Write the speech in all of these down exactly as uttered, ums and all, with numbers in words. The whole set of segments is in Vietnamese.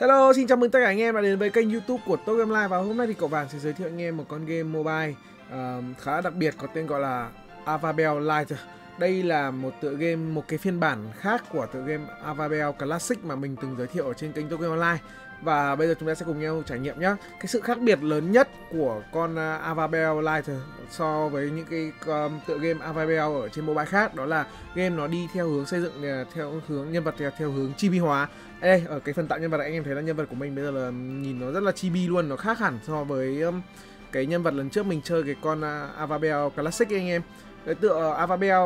Hello, xin chào mừng tất cả anh em đã đến với kênh YouTube của Top Game Live. Và hôm nay thì cậu Vàng sẽ giới thiệu anh em một con game mobile uh, khá là đặc biệt có tên gọi là Avabel Lite. Đây là một tựa game, một cái phiên bản khác của tựa game Avabel Classic mà mình từng giới thiệu ở trên kênh Top Game Online. Và bây giờ chúng ta sẽ cùng nhau trải nghiệm nhé. Cái sự khác biệt lớn nhất của con Avabel Lite so với những cái tựa game Avabel ở trên mobile khác, đó là game nó đi theo hướng xây dựng, theo hướng nhân vật, theo hướng chibi hóa. Đây, ở cái phần tạo nhân vật này, anh em thấy là nhân vật của mình bây giờ là nhìn nó rất là chibi luôn. Nó khác hẳn so với cái nhân vật lần trước mình chơi cái con Avabel Classic ấy anh em. Cái tựa Avabel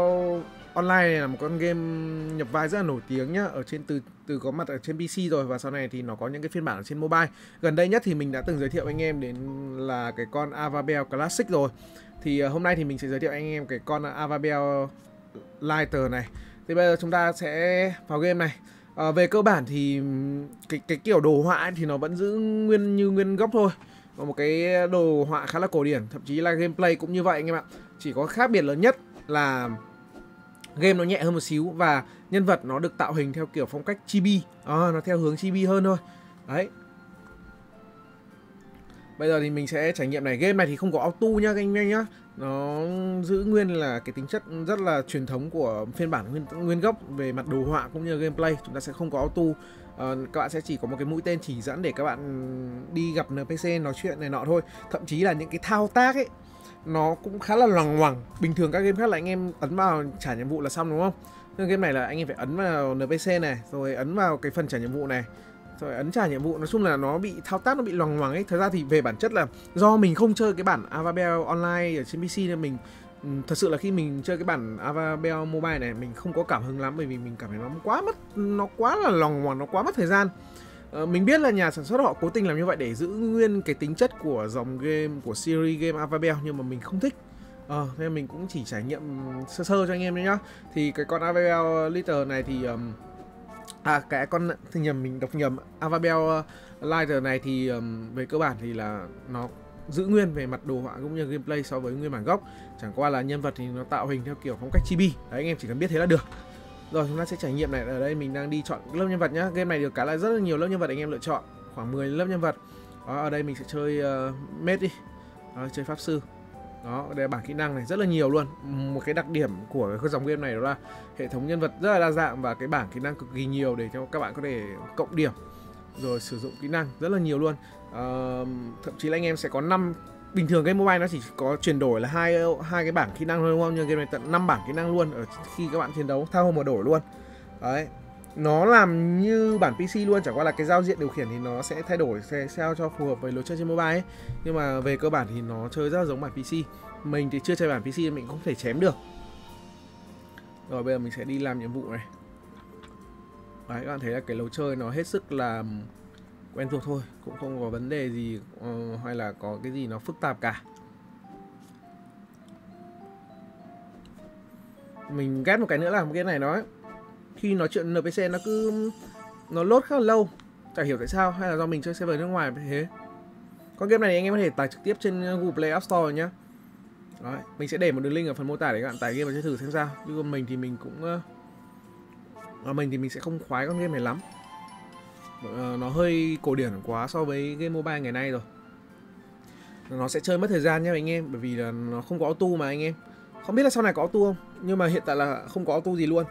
Online này là một con game nhập vai rất là nổi tiếng nhá, ở trên từ từ có mặt ở trên pê xê rồi, và sau này thì nó có những cái phiên bản ở trên mobile. Gần đây nhất thì mình đã từng giới thiệu anh em đến là cái con Avabel Classic rồi. Thì hôm nay thì mình sẽ giới thiệu anh em cái con Avabel Lite này. Thì bây giờ chúng ta sẽ vào game này. À, về cơ bản thì cái cái kiểu đồ họa ấy thì nó vẫn giữ nguyên như nguyên gốc thôi. Và một cái đồ họa khá là cổ điển, thậm chí là gameplay cũng như vậy anh em ạ. Chỉ có khác biệt lớn nhất là game nó nhẹ hơn một xíu và nhân vật nó được tạo hình theo kiểu phong cách chibi, à, nó theo hướng chibi hơn thôi. Đấy. Bây giờ thì mình sẽ trải nghiệm này. Game này thì không có auto nhá các anh em nhá. Nó giữ nguyên là cái tính chất rất là truyền thống của phiên bản nguyên, nguyên gốc về mặt đồ họa cũng như gameplay. Chúng ta sẽ không có auto. À, các bạn sẽ chỉ có một cái mũi tên chỉ dẫn để các bạn đi gặp en pê xê nói chuyện này nọ thôi. Thậm chí là những cái thao tác ấy nó cũng khá là loằng ngoằng. Bình thường các game khác là anh em ấn vào trả nhiệm vụ là xong đúng không? Nhưng game này là anh em phải ấn vào en pê xê này, rồi ấn vào cái phần trả nhiệm vụ này, rồi ấn trả nhiệm vụ. Nói chung là nó bị thao tác, nó bị loằng ngoằng ấy. Thật ra thì về bản chất là do mình không chơi cái bản Avabel Online ở trên pê xê nên mình thật sự là khi mình chơi cái bản Avabel Mobile này mình không có cảm hứng lắm, bởi vì mình cảm thấy nó quá mất, nó quá là loằng ngoằng, nó quá mất thời gian. Mình biết là nhà sản xuất họ cố tình làm như vậy để giữ nguyên cái tính chất của dòng game, của series game Avabel, nhưng mà mình không thích. Ờ, nên mình cũng chỉ trải nghiệm sơ sơ cho anh em đấy nhá. Thì cái con Avabel Lite này thì... Um, à, cái con... thì nhầm, mình đọc nhầm. Avabel Lite này thì um, về cơ bản thì là nó giữ nguyên về mặt đồ họa cũng như gameplay so với nguyên bản gốc. Chẳng qua là nhân vật thì nó tạo hình theo kiểu phong cách chibi. Đấy, anh em chỉ cần biết thế là được. Rồi chúng ta sẽ trải nghiệm này. Ở đây mình đang đi chọn lớp nhân vật nhá. Game này được cái là rất là nhiều lớp nhân vật anh em lựa chọn, khoảng mười lớp nhân vật. Đó, ở đây mình sẽ chơi uh, mage đi. Đó, chơi pháp sư. Đó, đây bảng kỹ năng này rất là nhiều luôn. Một cái đặc điểm của cái dòng game này đó là hệ thống nhân vật rất là đa dạng và cái bảng kỹ năng cực kỳ nhiều để cho các bạn có thể cộng điểm rồi sử dụng kỹ năng rất là nhiều luôn. Uh, thậm chí là anh em sẽ có năm. Bình thường game mobile nó chỉ có chuyển đổi là hai hai cái bảng kỹ năng thôi đúng không? Nhưng game này tận năm bảng kỹ năng luôn ở khi các bạn chiến đấu, thao hồ mà đổi luôn. Đấy. Nó làm như bản pê xê luôn, chẳng qua là cái giao diện điều khiển thì nó sẽ thay đổi sẽ sao cho phù hợp với lối chơi trên mobile ấy. Nhưng mà về cơ bản thì nó chơi rất là giống bản pê xê. Mình thì chưa chơi bản pê xê nên mình không thể chém được. Rồi bây giờ mình sẽ đi làm nhiệm vụ này. Đấy, các bạn thấy là cái lối chơi nó hết sức là quen thuộc thôi, cũng không có vấn đề gì uh, hay là có cái gì nó phức tạp cả. Mình ghét một cái nữa là cái này nó khi nói chuyện en pê xê nó cứ nó lốt khá là lâu, chả hiểu tại sao, hay là do mình chơi server nước ngoài thế. Con game này thì anh em có thể tải trực tiếp trên Google Play Store nhá. Đấy, mình sẽ để một đường link ở phần mô tả để các bạn tải game và chơi thử xem sao. Chứ còn mình thì mình cũng uh, mình thì mình sẽ không khoái con game này lắm. Nó hơi cổ điển quá so với game mobile ngày nay rồi. Nó sẽ chơi mất thời gian nha anh em, bởi vì là nó không có auto mà anh em. Không biết là sau này có auto không, nhưng mà hiện tại là không có auto gì luôn.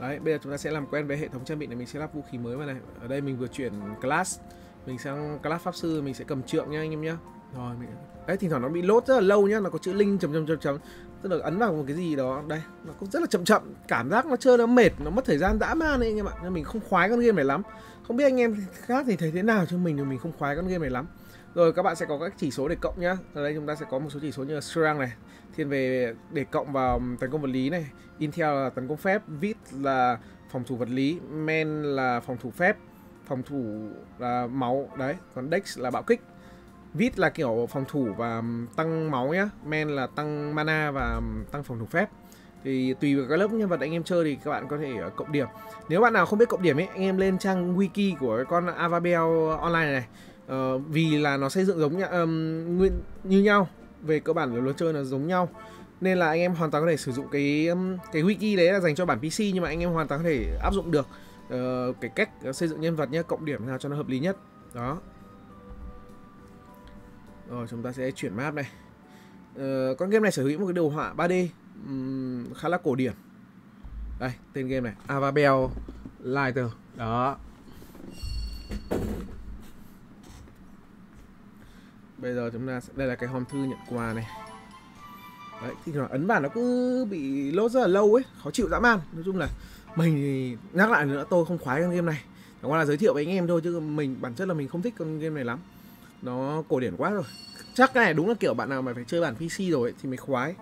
Đấy, bây giờ chúng ta sẽ làm quen với hệ thống trang bị này. Mình sẽ lắp vũ khí mới vào này. Ở đây mình vừa chuyển class, mình sang class pháp sư, mình sẽ cầm trượng nha anh em nhá. Rồi mình... đấy, thỉnh thoảng nó bị lốt rất là lâu nhá, nó có chữ link chấm chấm chấm chấm. Tức là ấn vào một cái gì đó, đây, nó cũng rất là chậm chậm. Cảm giác nó chơi nó mệt, nó mất thời gian dã man đấy anh em ạ. Nên mình không khoái con game này lắm. Không biết anh em khác thì thấy thế nào, chứ mình thì mình không khoái con game này lắm. Rồi các bạn sẽ có các chỉ số để cộng nhá. Ở đây chúng ta sẽ có một số chỉ số như strength này, thiên về để cộng vào tấn công vật lý này, intel là tấn công phép, vít là phòng thủ vật lý, men là phòng thủ phép, phòng thủ là máu đấy, còn dex là bạo kích. Vít là kiểu phòng thủ và tăng máu nhá, men là tăng mana và tăng phòng thủ phép. Thì tùy vào các lớp nhân vật anh em chơi thì các bạn có thể cộng điểm. Nếu bạn nào không biết cộng điểm ấy, anh em lên trang wiki của cái con Avabel Online này. Ờ, vì là nó xây dựng giống nhau, um, nguyên như nhau, về cơ bản là lối chơi nó giống nhau. Nên là anh em hoàn toàn có thể sử dụng cái cái wiki đấy là dành cho bản pê xê, nhưng mà anh em hoàn toàn có thể áp dụng được. uh, cái cách xây dựng nhân vật nhé, cộng điểm nào cho nó hợp lý nhất. Đó. Rồi chúng ta sẽ chuyển map này. Uh, con game này sở hữu một cái đồ họa ba D um, khá là cổ điển. Đây, tên game này, Avabel Lite. Đó. Bây giờ chúng ta sẽ... đây là cái hòm thư nhận quà này. Đấy, thì nó ấn vào nó cứ bị lốt rất là lâu ấy, khó chịu dã man. Nói chung là mình thì nhắc lại nữa, tôi không khoái con game này. Chẳng qua là giới thiệu với anh em thôi chứ mình bản chất là mình không thích con game này lắm. Nó cổ điển quá rồi. Chắc cái này đúng là kiểu bạn nào mà phải chơi bản pê xê rồi ấy, thì mới khoái.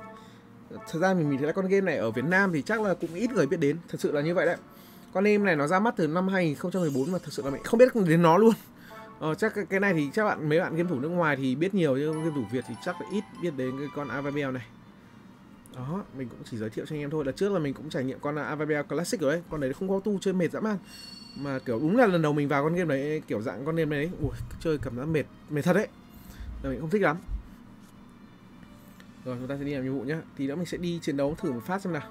Thật ra mình, mình thấy là con game này ở Việt Nam thì chắc là cũng ít người biết đến. Thật sự là như vậy đấy. Con game này nó ra mắt từ năm hai nghìn không trăm mười bốn mà thật sự là mình không biết đến nó luôn. Ờ, chắc cái này thì chắc bạn mấy bạn game thủ nước ngoài thì biết nhiều chứ game thủ Việt thì chắc là ít biết đến cái con Avabel này. Đó, mình cũng chỉ giới thiệu cho anh em thôi. Là trước là mình cũng trải nghiệm con Avabel Classic rồi đấy. Con đấy không có tu, chơi mệt dã man. Mà kiểu đúng là lần đầu mình vào con game đấy, kiểu dạng con game đấy, ui, chơi cảm giác mệt, mệt thật đấy. Là mình không thích lắm. Rồi chúng ta sẽ đi làm nhiệm vụ nhá. Thì đó mình sẽ đi chiến đấu thử một phát xem nào.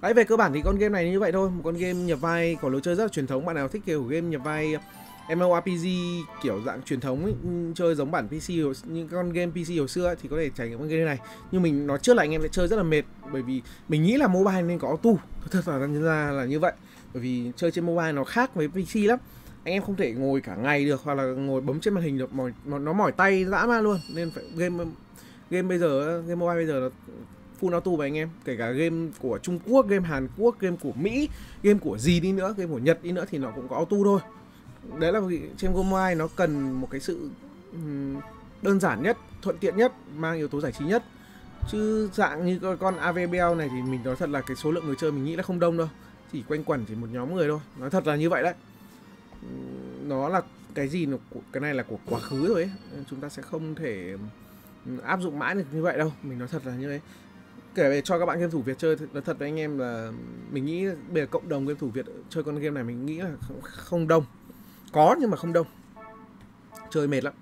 Đấy, về cơ bản thì con game này như vậy thôi. Một con game nhập vai có lối chơi rất là truyền thống. Bạn nào thích kiểu game nhập vai em em o rờ pê giê kiểu dạng truyền thống ấy, chơi giống bản pê xê, những con game pê xê hồi xưa ấy, thì có thể trải nghiệm con game này. Nhưng mình nói trước là anh em sẽ chơi rất là mệt, bởi vì mình nghĩ là mobile nên có auto. Thật ra là như vậy. Bởi vì chơi trên mobile nó khác với pê xê lắm. Anh em không thể ngồi cả ngày được, hoặc là ngồi bấm trên màn hình được, mỏi, nó mỏi tay dã man luôn. Nên phải game game bây giờ, game mobile bây giờ là full auto với anh em. Kể cả game của Trung Quốc, game Hàn Quốc, game của Mỹ, game của gì đi nữa, game của Nhật đi nữa thì nó cũng có auto thôi. Đấy là trên mobile nó cần một cái sự đơn giản nhất, thuận tiện nhất, mang yếu tố giải trí nhất. Chứ dạng như con Avabel này thì mình nói thật là cái số lượng người chơi mình nghĩ là không đông đâu. Chỉ quanh quẩn chỉ một nhóm người thôi, nói thật là như vậy đấy. Nó là cái gì, cái này là của quá khứ rồi ấy. Chúng ta sẽ không thể áp dụng mãi được như vậy đâu, mình nói thật là như thế. Kể về cho các bạn game thủ Việt chơi, nói thật với anh em là mình nghĩ bây giờ cộng đồng game thủ Việt chơi con game này mình nghĩ là không đông. Có nhưng mà không đông. Chơi mệt lắm.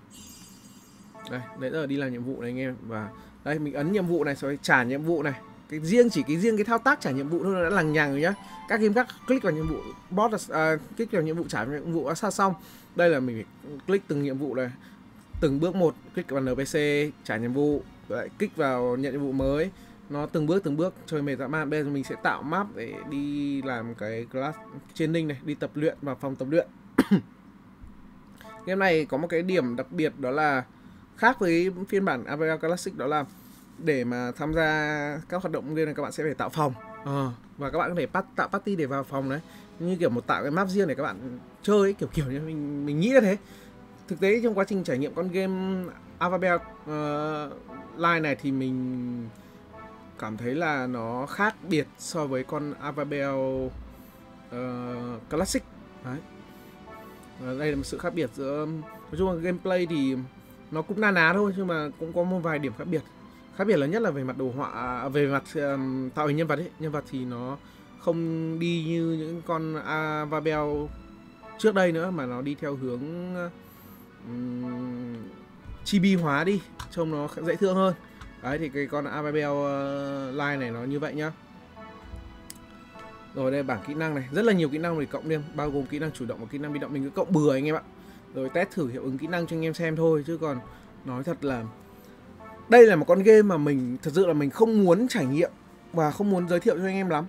Đây, nãy giờ đi làm nhiệm vụ này anh em. Và đây mình ấn nhiệm vụ này, sau đấy trả nhiệm vụ này. Cái riêng chỉ cái riêng cái thao tác trả nhiệm vụ thôi đã lằng nhằng rồi nhá. Các game khác click vào nhiệm vụ, boss à, click vào nhiệm vụ, trả nhiệm vụ đã xa xong. Đây là mình phải click từng nhiệm vụ này, từng bước một, click vào en pê xê, trả nhiệm vụ, lại click vào nhận nhiệm vụ mới. Nó từng bước từng bước chơi mệt dã man. Bây giờ mình sẽ tạo map để đi làm cái class training này, đi tập luyện vào phòng tập luyện. Game này có một cái điểm đặc biệt đó là khác với phiên bản Avabel Classic, đó là để mà tham gia các hoạt động game này các bạn sẽ phải tạo phòng à, và các bạn có thể pat, tạo party để vào phòng đấy, như kiểu một tạo cái map riêng để các bạn chơi ấy, kiểu kiểu như mình mình nghĩ là thế. Thực tế trong quá trình trải nghiệm con game Avabel uh, Lite này thì mình cảm thấy là nó khác biệt so với con Avabel uh, Classic đấy. Đây là một sự khác biệt giữa, nói chung là gameplay thì nó cũng na ná thôi, nhưng mà cũng có một vài điểm khác biệt. Khác biệt lớn nhất là về mặt đồ họa, về mặt um, tạo hình nhân vật ấy. Nhân vật thì nó không đi như những con Avabel trước đây nữa, mà nó đi theo hướng um, chibi hóa đi, trông nó dễ thương hơn. Đấy thì cái con Avabel Lite này nó như vậy nhá. Rồi đây bảng kỹ năng này, rất là nhiều kỹ năng để cộng thêm, bao gồm kỹ năng chủ động và kỹ năng bị động. Mình cứ cộng bừa anh em ạ. Rồi test thử hiệu ứng kỹ năng cho anh em xem thôi. Chứ còn nói thật là đây là một con game mà mình thật sự là mình không muốn trải nghiệm và không muốn giới thiệu cho anh em lắm,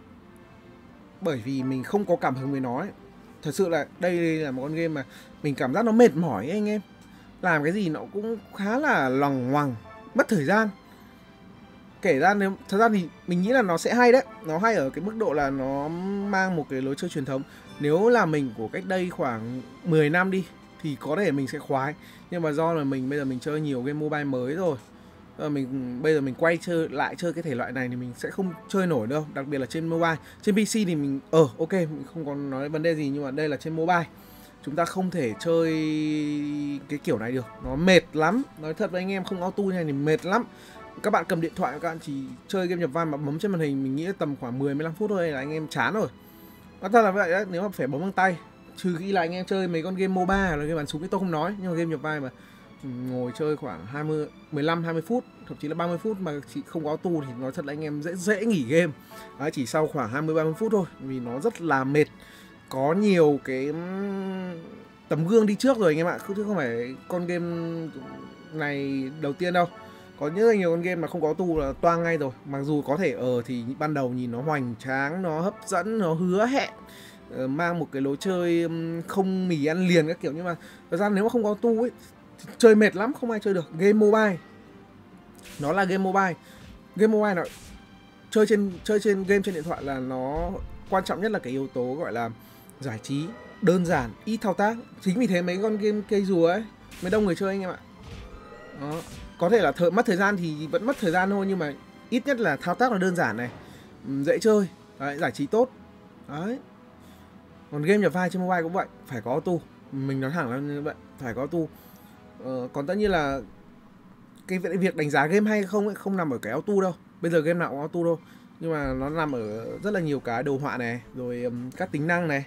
bởi vì mình không có cảm hứng với nó ấy. Thật sự là đây là một con game mà mình cảm giác nó mệt mỏi ấy, anh em. Làm cái gì nó cũng khá là lòng ngoằng, mất thời gian. Kể ra nếu thật ra thì mình nghĩ là nó sẽ hay đấy. Nó hay ở cái mức độ là nó mang một cái lối chơi truyền thống. Nếu là mình của cách đây khoảng mười năm đi thì có thể mình sẽ khoái. Nhưng mà do là mình bây giờ mình chơi nhiều game mobile mới rồi, mình bây giờ mình quay chơi lại chơi cái thể loại này thì mình sẽ không chơi nổi đâu. Đặc biệt là trên mobile. Trên pê xê thì mình ờ ok, mình không còn nói vấn đề gì, nhưng mà đây là trên mobile chúng ta không thể chơi cái kiểu này được. Nó mệt lắm. Nói thật với anh em, không auto này thì mệt lắm. Các bạn cầm điện thoại, các bạn chỉ chơi game nhập vai mà bấm trên màn hình, mình nghĩ tầm khoảng mười đến mười lăm phút thôi là anh em chán rồi. Nói thật là vậy đấy, nếu mà phải bấm bằng tay, trừ khi là anh em chơi mấy con game MOBA là game bắn súng thì tôi không nói, nhưng mà game nhập vai mà ngồi chơi khoảng hai mươi, mười lăm, hai mươi phút, thậm chí là ba mươi phút mà chỉ không có auto thì nói thật là anh em dễ dễ nghỉ game. Đấy, chỉ sau khoảng hai mươi, ba mươi phút thôi, vì nó rất là mệt. có nhiều cái tấm gương đi trước rồi anh em ạ, chứ không phải con game này đầu tiên đâu. Có rất là nhiều con game mà không có tu là toang ngay rồi. Mặc dù có thể ở thì ban đầu nhìn nó hoành tráng, nó hấp dẫn, nó hứa hẹn, mang một cái lối chơi không mì ăn liền các kiểu, nhưng mà thật ra nếu mà không có tu ấy thì chơi mệt lắm, không ai chơi được. Game mobile, nó là game mobile. Game mobile nó chơi trên chơi trên game trên điện thoại là nó quan trọng nhất là cái yếu tố gọi là giải trí đơn giản, ít thao tác. Chính vì thế mấy con game cây rùa ấy mới đông người chơi anh em ạ. Đó, có thể là thời, mất thời gian thì vẫn mất thời gian thôi, nhưng mà ít nhất là thao tác là đơn giản này, dễ chơi, đấy, giải trí tốt. Đấy. Còn game nhập vai trên mobile cũng vậy, phải có auto. Mình nói thẳng là như vậy, phải có auto. Ờ, còn tất nhiên là cái việc đánh giá game hay không ấy không nằm ở cái auto đâu. Bây giờ game nào cũng auto đâu, nhưng mà nó nằm ở rất là nhiều cái đồ họa này, rồi um, các tính năng này,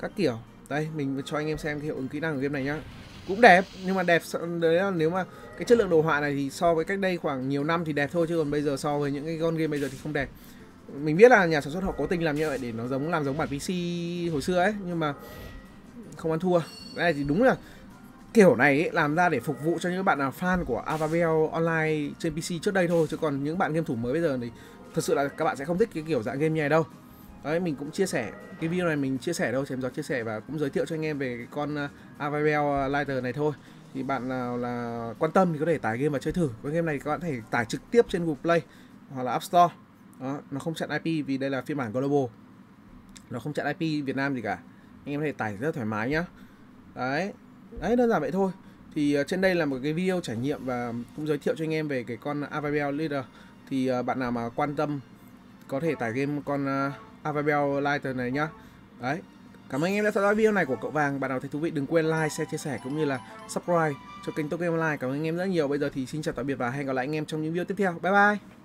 các kiểu. Đây, mình cho anh em xem cái hiệu ứng kỹ năng của game này nhá. Cũng đẹp, nhưng mà đẹp đấy là nếu mà cái chất lượng đồ họa này thì so với cách đây khoảng nhiều năm thì đẹp thôi, chứ còn bây giờ so với những cái con game bây giờ thì không đẹp. Mình biết là nhà sản xuất họ cố tình làm như vậy để nó giống làm giống bản pê xê hồi xưa ấy, nhưng mà không ăn thua. Đây thì đúng là kiểu này ấy, làm ra để phục vụ cho những bạn nào fan của Avabel Online trên pê xê trước đây thôi, chứ còn những bạn game thủ mới bây giờ thì thật sự là các bạn sẽ không thích cái kiểu dạng game như này đâu. Đấy, mình cũng chia sẻ cái video này, mình chia sẻ đâu chém gió chia sẻ và cũng giới thiệu cho anh em về con Avabel Lite này thôi. Thì bạn nào là quan tâm thì có thể tải game và chơi thử. Với game này các bạn có thể tải trực tiếp trên Google Play hoặc là App Store. Đó, nó không chặn i pê vì đây là phiên bản global, nó không chặn i pê Việt Nam gì cả, anh em có thể tải rất thoải mái nhá. Đấy, đấy đơn giản vậy thôi. Thì trên đây là một cái video trải nghiệm và cũng giới thiệu cho anh em về cái con Avabel Lite. Thì bạn nào mà quan tâm có thể tải game con Avabel Lite này nhá. Đấy, cảm ơn anh em đã theo dõi video này của Cậu Vàng. Bạn nào thấy thú vị đừng quên like, share, chia sẻ cũng như là subscribe cho kênh Top Game Online. Cảm ơn anh em rất nhiều. Bây giờ thì xin chào tạm biệt và hẹn gặp lại anh em trong những video tiếp theo. Bye bye.